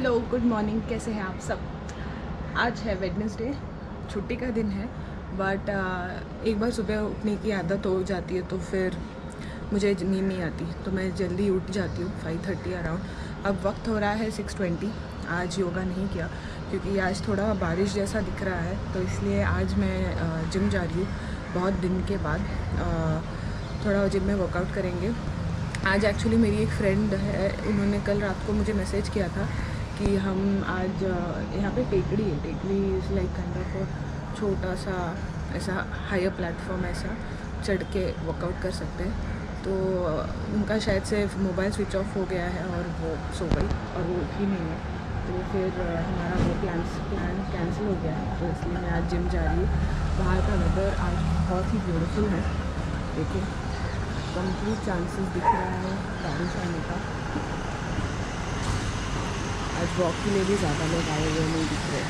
Hello good morning, कैसे हैं आप सब। आज है वेडनेसडे, छुट्टी का दिन है, बट एक बार सुबह उठने की आदत हो जाती है तो फिर मुझे नींद नहीं आती, तो मैं जल्दी उठ जाती हूँ 5:30 अराउंड। अब वक्त हो रहा है 6:20। आज योगा नहीं किया क्योंकि आज थोड़ा बारिश जैसा दिख रहा है, तो इसलिए आज मैं जिम जा रही हूँ बहुत दिन के बाद। थोड़ा जिम में वर्कआउट करेंगे आज। एक्चुअली मेरी एक फ्रेंड है, उन्होंने कल रात को मुझे मैसेज किया था कि हम आज यहाँ पे टेकड़ी है, टेकड़ी इज़ लाइक काइंड ऑफ छोटा सा ऐसा हायर प्लेटफॉर्म, ऐसा चढ़ के वर्कआउट कर सकते हैं। तो उनका शायद से मोबाइल स्विच ऑफ हो गया है और वो सो गई और वो उठी नहीं है, तो फिर हमारा वो प्लान कैंसिल हो गया है। तो इसलिए मैं आज जिम जा रही हूँ। बाहर का वेदर आज बहुत ही ब्यूटीफुल है, देखिए कंप्लीट चांसेस दिख रहा है बारिश आने का। आज वॉक के लिए भी ज़्यादा लोग आए हुए नहीं दिख रहे,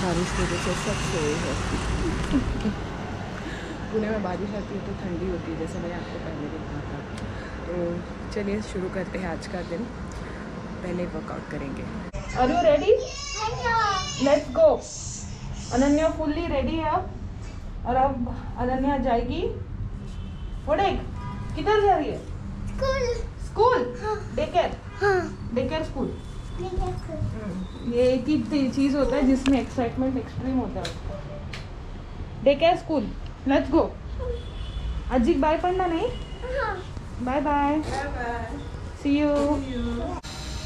बारिश की वजह से सब सोए हैं। पुणे में बारिश आती है तो ठंडी होती है, जैसे मैंने आपको पहले देखा था। तो चलिए शुरू करते हैं आज का दिन, पहले वर्कआउट करेंगे। Are you ready? Let's go. Ananya fully ready है अब, और अब अनन्या जाएगी। किधर जा रही है? स्कूल। Daycare school. ये एक ही चीज होता है जिसमें एक्साइटमेंट एक्सट्रीम होता है, डेकेयर स्कूल। Let's go. अजी बाय पढ़ना नहीं, बाय बाय, सी यू।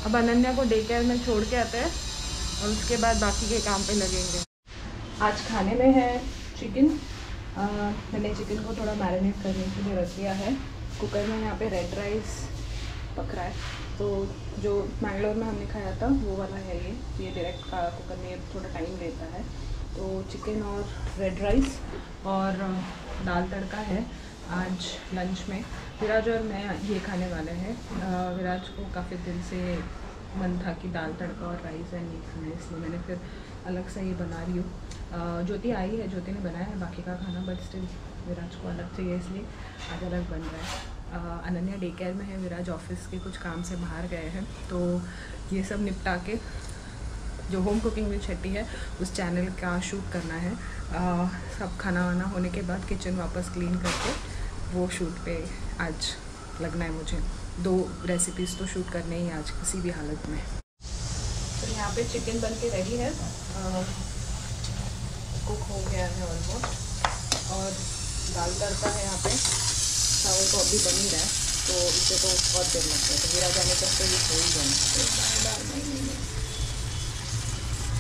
अब अनन्या को डेकेयर में छोड़ के आते हैं और उसके बाद बाकी के काम पे लगेंगे। आज खाने में है चिकन। मैंने चिकन को थोड़ा मैरिनेट करने के लिए रख दिया है। कुकर में यहाँ पे रेड राइस पक रहा है, तो जो मैंगलोर में हमने खाया था वो वाला है ये डायरेक्ट का कुकर में, थोड़ा टाइम लेता है। तो चिकन और रेड राइस और दाल तड़का है आज लंच में। विराज और मैं ये खाने वाले हैं। विराज को काफ़ी दिन से मन था कि दाल तड़का और राइस है नहीं खाना, इसलिए मैंने फिर अलग से ये बना रही हूँ। ज्योति आई है, ज्योति ने बनाया है बाकी का खाना, बट स्टिल विराज को अलग चाहिए, इसलिए आज अलग बन रहा है। अनन्या डे केयर में है, विराज ऑफिस के कुछ काम से बाहर गए हैं, तो ये सब निपटा के जो होम कुकिंग विद शेट्टी है उस चैनल का शूट करना है। सब खाना वाना होने के बाद किचन वापस क्लीन करके वो शूट पे आज लगना है मुझे। 2 रेसिपीज़ तो शूट करने ही आज किसी भी हालत में। तो यहाँ पे चिकन बन के रेडी है, कुक हो गया है ऑलमोस्ट, और दाल तड़का है यहाँ पे। चावल तो अभी बन ही रहा है, तो इसे तो बहुत देर लगता है, तो मेरा जाने तक तो ये हो ही जाएंगे।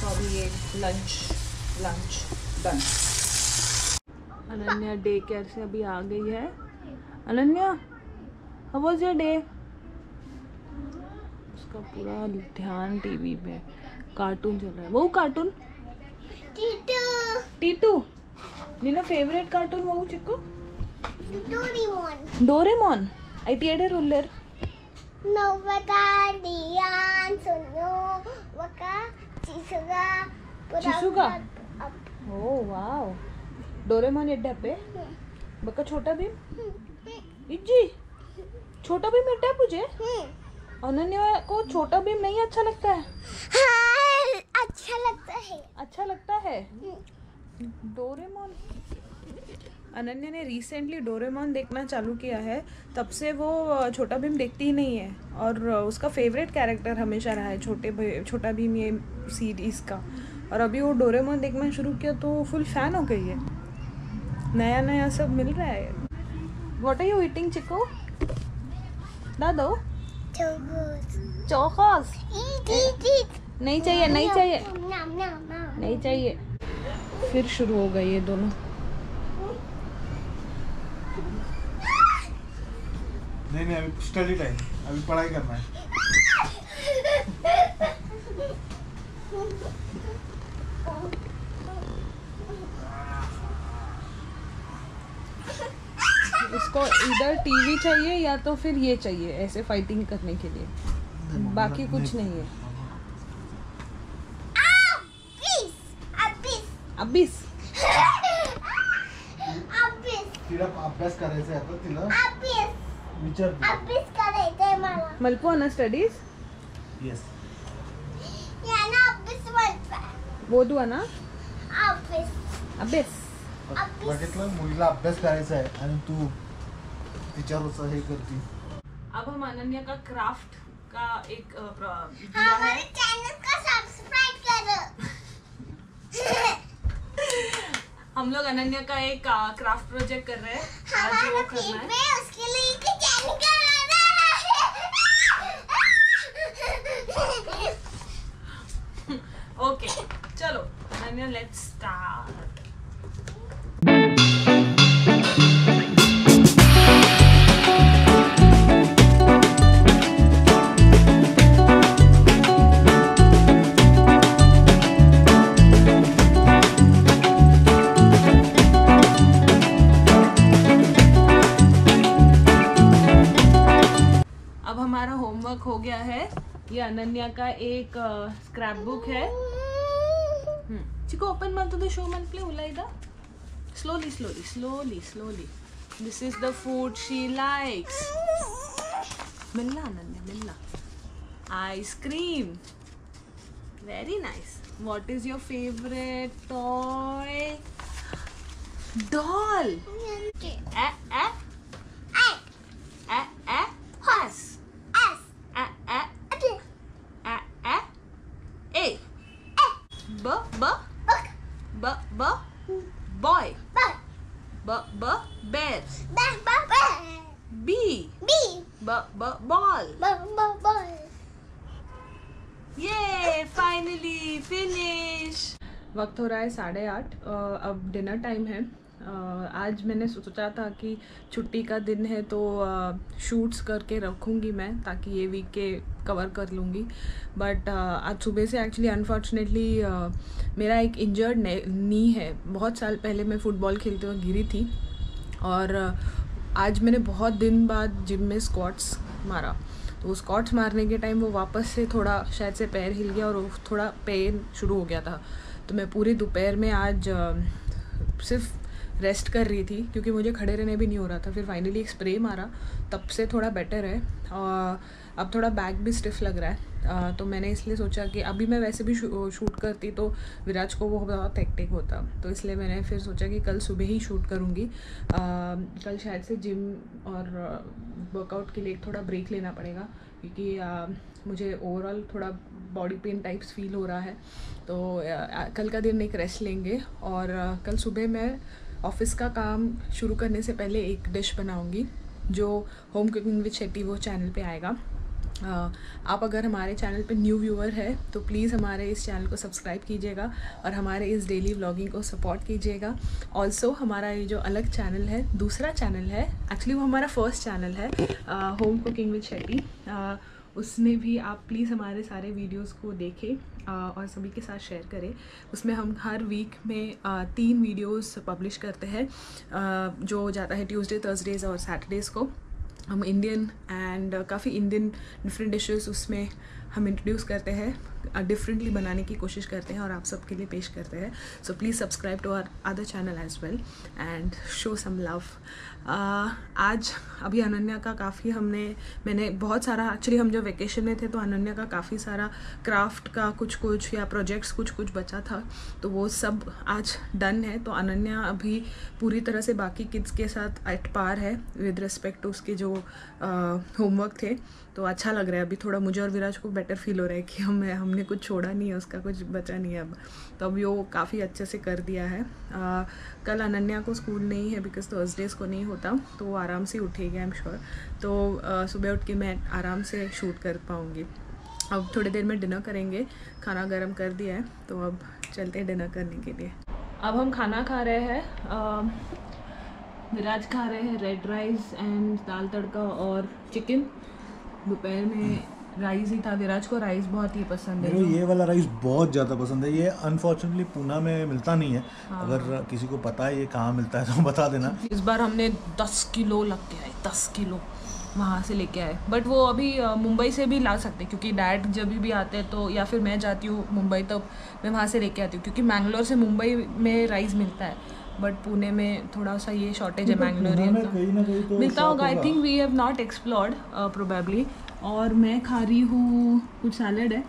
तो अभी ये lunch done. Ananya day care से अभी आ गई है। Ananya, how was your day? उसका पूरा ध्यान टीवी पे, कार्टून चल रहा है। वो कार्टून टीटू नीना फेवरेट कार्टून, वो चिक्कू डोरेमोन। आई थिएटर उल्लर नो वका दियान सुनो वका चिसुगा चिसुगा। ओह वाओ, डोरेमोन ये डब्बे बका छोटा भीम। इज्जी छोटा भीम बेटा है मुझे। अनन्या को छोटा भीम नहीं अच्छा लगता है। हाँ, अच्छा लगता है, अच्छा लगता है डोरेमोन। अनन्या ने रिसेंटली डोरेमोन देखना चालू किया है, तब से वो छोटा भीम देखती ही नहीं है, और उसका फेवरेट कैरेक्टर हमेशा रहा है छोटा भीम ये सीरीज़ का। और अभी वो डोरेमोन देखना शुरू किया तो फुल फैन हो गई है। नया नया सब मिल रहा है। What are you eating Chiko? दादो चौकोस नहीं चाहिए, नहीं चाहिए, नहीं चाहिए। फिर शुरू हो गई ये दोनों। नहीं अभी स्टडी टाइम, अभी पढ़ाई करना है। इसको इधर टीवी चाहिए या तो फिर ये चाहिए ऐसे फाइटिंग करने के लिए, बाकी कुछ नहीं है। मलपू आना स्टडीज बोधू आहे ना अभ्यास अभ्यास बघितलं मुलीला अभ्यास करायचा आहे आणि तू तिच्यावरचं हे करती। अब हम अनन्या का क्राफ्ट का एक हमारे चैनल को सब्सक्राइब करो। हम लोग अनन्या का एक क्राफ्ट प्रोजेक्ट कर रहे हैं। आज वो करना है उसके लिए एक चैनल बनाना है। ओके चलो अनन्या लेट्स स्टार्ट। हो गया है। ये अनन्या का एक स्क्रैप बुक है। चिको ओपन मत द शो मन प्ले उलाइदा slowly slowly slowly slowly. This is the food she likes. मिलना अनन्या मिलना। Ice cream very nice. What is your favourite toy? Doll. ए ए वक्त हो रहा है 8:30। अब डिनर टाइम है। आज मैंने सोचा था कि छुट्टी का दिन है तो शूट्स करके रखूँगी मैं ताकि ये वीक के कवर कर लूँगी। बट आज सुबह से एक्चुअली अनफॉर्चुनेटली मेरा एक इंजर्ड नी है। बहुत साल पहले मैं फ़ुटबॉल खेलते हुए गिरी थी और आज मैंने बहुत दिन बाद जिम में स्क्वाट्स मारा। तो स्क्वाट्स मारने के टाइम वो वापस से थोड़ा शायद से पैर हिल गया और वो थोड़ा पेन शुरू हो गया था। तो मैं पूरी दोपहर में आज सिर्फ रेस्ट कर रही थी क्योंकि मुझे खड़े रहने भी नहीं हो रहा था। फिर फाइनली एक स्प्रे मारा, तब से थोड़ा बेटर है। अब थोड़ा बैक भी स्टिफ लग रहा है। तो मैंने इसलिए सोचा कि अभी मैं वैसे भी शूट करती तो विराज को वो बहुत हेक्टिक होता, तो इसलिए मैंने फिर सोचा कि कल सुबह ही शूट करूँगी। कल शायद से जिम और वर्कआउट के लिए थोड़ा ब्रेक लेना पड़ेगा क्योंकि मुझे ओवरऑल थोड़ा बॉडी पेन टाइप्स फील हो रहा है। तो कल का दिन एक रेस्ट लेंगे और कल सुबह मैं ऑफिस का काम शुरू करने से पहले एक डिश बनाऊंगी जो होम कुकिंग विद शेट्टी वो चैनल पे आएगा। आप अगर हमारे चैनल पे न्यू व्यूअर है तो प्लीज़ हमारे इस चैनल को सब्सक्राइब कीजिएगा और हमारे इस डेली व्लॉगिंग को सपोर्ट कीजिएगा। ऑल्सो हमारा ये जो अलग चैनल है, दूसरा चैनल है, एक्चुअली वो हमारा फर्स्ट चैनल है होम कुकिंग विद शेट्टी, उसमें भी आप प्लीज़ हमारे सारे वीडियोस को देखें और सभी के साथ शेयर करें। उसमें हम हर वीक में 3 वीडियोस पब्लिश करते हैं जो जाता है ट्यूसडे, थर्सडेज़ और सैटरडेज़ को। हम इंडियन एंड काफ़ी इंडियन डिफरेंट डिशेस उसमें हम इंट्रोड्यूस करते हैं, डिफरेंटली बनाने की कोशिश करते हैं और आप सबके लिए पेश करते हैं। So please subscribe to our other channel as well and show some love. आज अभी अनन्या का काफ़ी मैंने बहुत सारा, एक्चुअली हम जब वेकेशन में थे तो अनन्या का काफ़ी सारा क्राफ्ट का कुछ या प्रोजेक्ट्स कुछ बचा था तो वो सब आज डन है। तो अनन्या अभी पूरी तरह से बाकी किड्स के साथ एट पार है विद रिस्पेक्ट टू उसके जो होमवर्क थे। तो अच्छा लग रहा है अभी थोड़ा मुझे और विराज को बेटर फील हो रहा है कि हमने कुछ छोड़ा नहीं है, उसका कुछ बचा नहीं है। अब तो अभी वो काफ़ी अच्छे से कर दिया है। कल अनन्या को स्कूल नहीं है बिकॉज थर्सडेज़ को नहीं होता, तो वो आराम से उठेगी आई एम श्योर। तो सुबह उठ के मैं आराम से शूट कर पाऊँगी। अब थोड़ी देर में डिनर करेंगे, खाना गर्म कर दिया है तो अब चलते हैं डिनर करने के लिए। अब हम खाना खा रहे हैं। विराज खा रहे हैं रेड राइस एंड दाल तड़का और चिकन। दोपहर में राइस ही था, विराज को राइस बहुत ही पसंद है। ये वाला राइस बहुत ज़्यादा पसंद है। ये अनफॉर्चुनेटली पूना में मिलता नहीं है। हाँ। अगर किसी को पता है ये कहाँ मिलता है तो बता देना। इस बार हमने 10 किलो लग के आए, 10 किलो वहाँ से लेके आए। बट वो अभी मुंबई से भी ला सकते हैं क्योंकि डैड जब भी आते हैं तो, या फिर मैं जाती हूँ मुंबई तब मैं वहाँ से लेके आती हूँ क्योंकि मैंगलोर से मुंबई में राइस मिलता है बट पुणे में थोड़ा सा ये शॉर्टेज है। मैंगलोरियन मिलता होगा, I think we have not explored probably. और मैं खा रही हूँ कुछ सैलड है,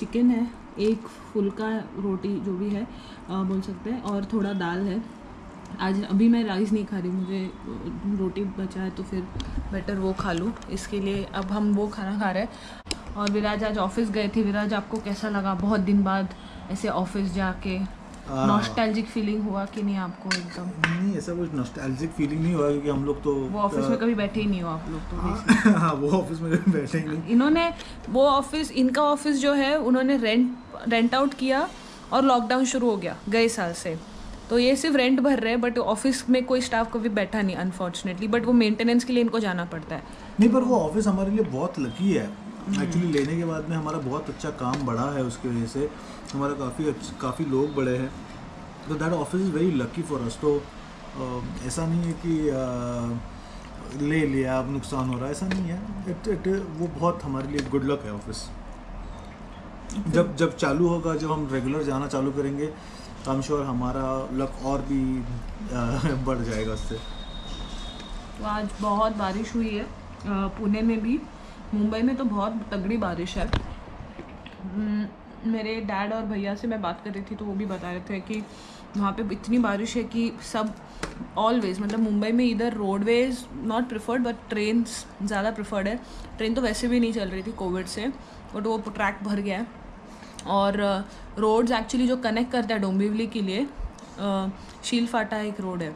चिकन है एक फुल्का रोटी जो भी है बोल सकते हैं, और थोड़ा दाल है। आज अभी मैं राइस नहीं खा रही, मुझे रोटी बचा है तो फिर बेटर वो खा लूँ, इसके लिए अब हम वो खाना खा रहे हैं। और विराज आज ऑफिस गए थे। विराज आपको कैसा लगा, बहुत दिन बाद ऐसे ऑफिस जाके नॉस्टैल्जिक फीलिंग हुआ कि नहीं आपको? एकदम नहीं, ऐसा कुछ नॉस्टैल्जिक फीलिंग नहीं हुआ क्योंकि हम लोग तो वो ऑफिस में कभी बैठे ही नहीं हो आप लोग तो। हाँ, वो ऑफिस में कभी बैठे ही नहीं। इन्होंने वो ऑफिस, इनका ऑफिस जो है उन्होंने रेंट आउट किया और लॉकडाउन शुरू हो गया गए साल से, तो ये सिर्फ रेंट भर रहे हैं, बट ऑफिस में कोई स्टाफ कभी बैठा नहीं अनफॉर्चुनेटली, बट वो मेंटेनेंस के लिए इनको जाना पड़ता है। नहीं, पर वो ऑफिस हमारे लिए बहुत लकी है एक्चुअली, लेने के बाद में हमारा बहुत अच्छा काम बढ़ा है, उसकी वजह से हमारा काफ़ी लोग बढ़े हैं, तो that office is very lucky for us. तो ऐसा नहीं है कि ले लिया अब नुकसान हो रहा है, ऐसा नहीं है। वो बहुत हमारे लिए गुड लक है ऑफिस। जब चालू होगा, जब हम रेगुलर जाना चालू करेंगे तो आई एम श्योर हमारा लक और भी बढ़ जाएगा उससे। तो आज बहुत बारिश हुई है पुणे में भी, मुंबई में तो बहुत तगड़ी बारिश है। मेरे डैड और भैया से मैं बात कर रही थी तो वो भी बता रहे थे कि वहाँ पे इतनी बारिश है कि सब ऑलवेज, मतलब मुंबई में इधर roadways not preferred but train ज़्यादा प्रिफर्ड है। ट्रेन तो वैसे भी नहीं चल रही थी कोविड से, बट वो ट्रैक भर गया है। और रोड्स एक्चुअली जो कनेक्ट करता है डोंबिवली के लिए, शील फाटा एक रोड है,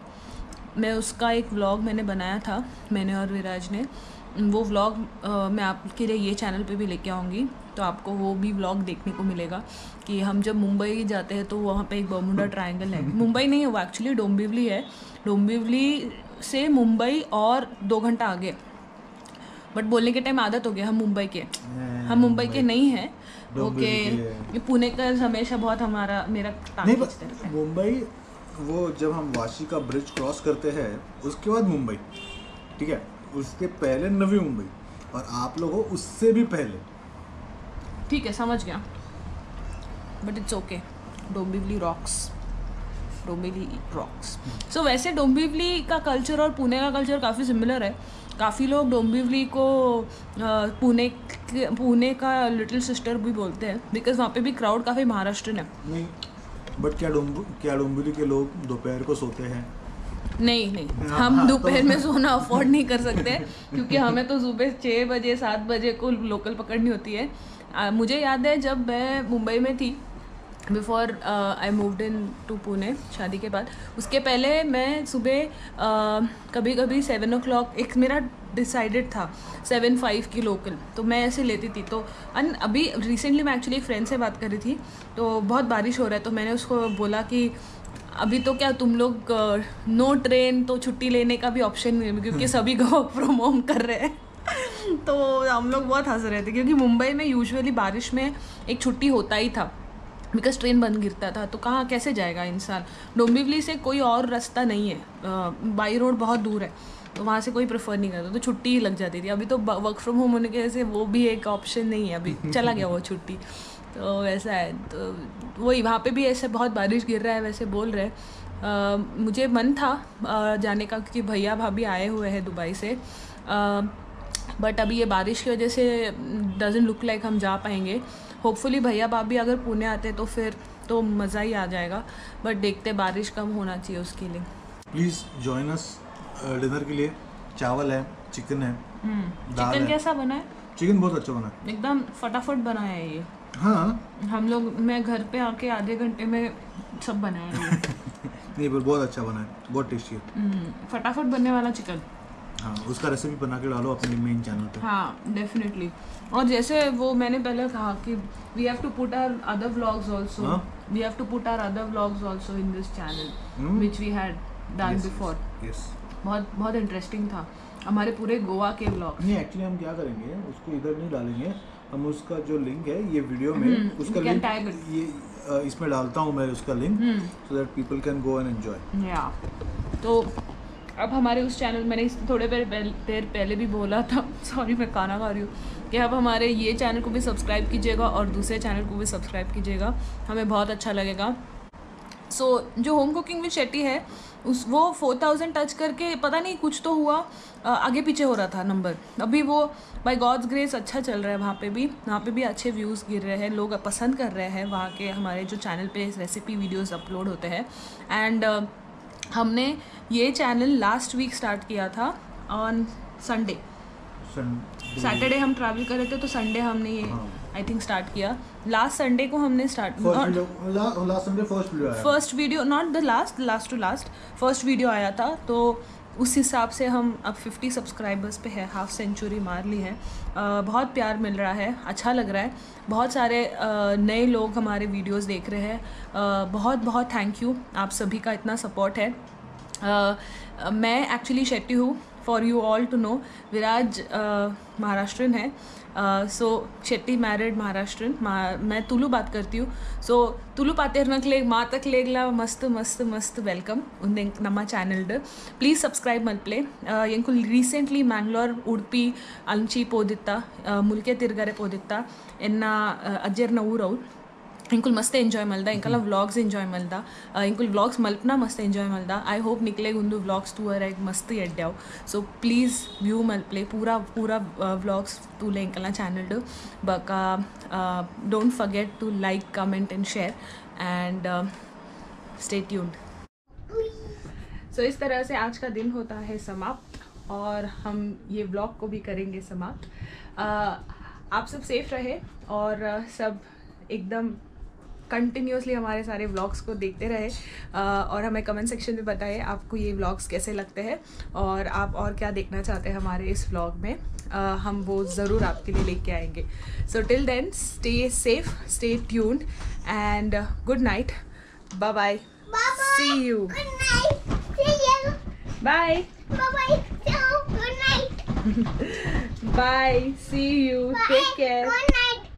मैं उसका एक व्लॉग मैंने बनाया था, मैंने और विराज ने। वो व्लॉग मैं आपके लिए ये चैनल पे भी लेके आऊँगी, तो आपको वो भी व्लॉग देखने को मिलेगा कि हम जब मुंबई जाते हैं तो वहाँ पे एक बर्मुडा ट्रायंगल है। मुंबई नहीं है वो एक्चुअली, डोंबिवली है। डोंबिवली से मुंबई और 2 घंटा आगे, बट बोलने के टाइम आदत हो गया हम मुंबई के नहीं हैं। ओके, पुणे का हमेशा बहुत हमारा मेरा मुंबई, वो जब हम वाशी का ब्रिज क्रॉस करते हैं उसके बाद मुंबई, ठीक है, उसके पहले नवी मुंबई, और आप लोगों उससे भी पहले। ठीक है, समझ गया, but it's okay, Dombivli rocks, Dombivli rocks. So वैसे डोंबिवली का कल्चर और पुणे का कल्चर काफ़ी सिमिलर है। काफ़ी लोग डोंबिवली को पुणे का लिटिल सिस्टर भी बोलते हैं, बिकॉज वहाँ पे भी क्राउड काफ़ी महाराष्ट्रियन है। नहीं, बट क्या डोंबिवली के लोग दोपहर को सोते हैं? नहीं, हम दोपहर में सोना अफोर्ड नहीं कर सकते क्योंकि हमें तो सुबह 6 बजे 7 बजे को लोकल पकड़नी होती है। मुझे याद है जब मैं मुंबई में थी, before I moved in to Pune शादी के बाद, उसके पहले मैं सुबह कभी कभी 7 o'clock एक मेरा डिसाइडेड था 7:05 की लोकल, तो मैं ऐसे लेती थी। तो अभी रिसेंटली मैं एक्चुअली एक फ्रेंड से बात कर रही थी, तो बहुत बारिश हो रहा है, तो मैंने उसको बोला कि अभी तो क्या तुम लोग नो ट्रेन तो छुट्टी लेने का भी ऑप्शन नहीं है क्योंकि सभी वर्क फ्रॉम होम कर रहे हैं। तो हम लोग बहुत हंस रहे थे क्योंकि मुंबई में यूजुअली बारिश में एक छुट्टी होता ही था, बिकॉज ट्रेन बंद गिरता था, तो कहाँ कैसे जाएगा इंसान। डोंबिवली से कोई और रास्ता नहीं है, बाई रोड बहुत दूर है, तो वहाँ से कोई प्रेफर नहीं करता, तो छुट्टी ही लग जाती थी। अभी तो वर्क फ्रॉम होम होने की वजह से वो भी एक ऑप्शन नहीं है, अभी चला गया वो छुट्टी, तो ऐसा है। तो वही वहाँ पे भी ऐसे बहुत बारिश गिर रहा है वैसे बोल रहे हैं। मुझे मन था जाने का क्योंकि भैया भाभी आए हुए हैं दुबई से, बट अभी ये बारिश की वजह से डजंट लुक लाइक हम जा पाएंगे। होपफुली भैया भाभी अगर पुणे आते तो फिर तो मज़ा ही आ जाएगा, बट देखते, बारिश कम होना चाहिए उसके लिए। प्लीज़ जॉइन अस डिनर के लिए। चावल है, चिकन है, चिकन कैसा बना है? चिकन बहुत अच्छा बना है, एकदम फटाफट बना है ये। हाँ, हम लोग, मैं घर पे आके आधे घंटे में सब बनाया नहीं, पर बहुत अच्छा बना है, बहुत टेस्टी है, फटाफट बनने वाला चिकन। हाँ, उसका रेसिपी बना के डालो अपने मेन चैनल पे। हाँ, डेफिनेटली। और जैसे वो मैंने पहले कहा कि we have to put our other vlogs also, we have to put our other vlogs also in this channel which we had done before. Yes, बहुत बहुत इंटरेस्टिंग था हमारे पूरे गोवा के व्लॉग। नहीं, एक्चुअली हम क्या करेंगे, उसको इधर नहीं डालेंगे हम, उसका जो लिंक है ये वीडियो में, उसका लिंक ये इसमें डालता हूँ मैं, उसका link, so that people can go and enjoy. या तो अब हमारे उस चैनल, मैंने इससे थोड़े देर पहले भी बोला था, सॉरी मैं खाना खा रही हूँ, कि अब हमारे ये चैनल को भी सब्सक्राइब कीजिएगा और दूसरे चैनल को भी सब्सक्राइब कीजिएगा, हमें बहुत अच्छा लगेगा। सो जो होम कुकिंग विद शेटी है उस वो 4000 टच करके पता नहीं कुछ तो हुआ, आगे पीछे हो रहा था नंबर। अभी वो बाय गॉड्स ग्रेस अच्छा चल रहा है, वहाँ पे भी अच्छे व्यूज़ गिर रहे हैं, लोग पसंद कर रहे हैं वहाँ के हमारे जो चैनल पे रेसिपी वीडियोस अपलोड होते हैं। एंड हमने ये चैनल लास्ट वीक स्टार्ट किया था ऑन संडे, सैटरडे हम ट्रैवल कर रहे थे तो संडे हमने ये आई थिंक स्टार्ट किया। लास्ट संडे को हमने start first video, not the last, last to last first video आया था। तो उस हिसाब से हम अब 50 सब्सक्राइबर्स पे है, हाफ सेंचुरी मार ली है। बहुत प्यार मिल रहा है, अच्छा लग रहा है, बहुत सारे नए लोग हमारे वीडियोस देख रहे हैं। बहुत थैंक यू, आप सभी का इतना सपोर्ट है। मैं एक्चुअली शेट्टी हूँ, for you all to know. Viraj Maharashtrian है, सो शेट्टी मैरिड महाराष्ट्रन, मैं तुलू बात करती हूँ। सो तुलू पातेरनकले मातकलेगला मस्त मस्त मस्त वेलकम उंदे नम्मा चैनल प्लीज सब्सक्राइब मल्पले। एंकुल रीसेंटली मैंगलोर उडपी अंची पोदित्ता मुल्के तिरगरे पोदित्ता एन्ना अज्जेरना ऊरवल इंकुल मस्त एंजॉय मल्दा, इंकला व्लॉग्स एंजॉय मल्दा, इंकुल व्लॉग्स मल्पना मस्त एंजॉय मल्दा। आई होप निकले उन्दू व्लॉग्स तू एक मस्त एड्डाव, सो प्लीज़ व्यू मल्पले पूरा व्लॉग्स तुले इंकला चैनल बका। Don't forget to like, comment and share and stay tuned. So इस तरह से आज का दिन होता है समाप्त और हम ये व्लॉग को भी करेंगे समाप्त। आप सब सेफ रहे और सब एकदम कंटिन्यूसली हमारे सारे व्लॉग्स को देखते रहे और हमें कमेंट सेक्शन में बताएं आपको ये व्लॉग्स कैसे लगते हैं और आप और क्या देखना चाहते हैं हमारे इस व्लॉग में। हम वो ज़रूर आपके लिए लेके आएंगे। So till then stay safe, stay tuned and good night, bye bye, see you, bye bye, see you, take care.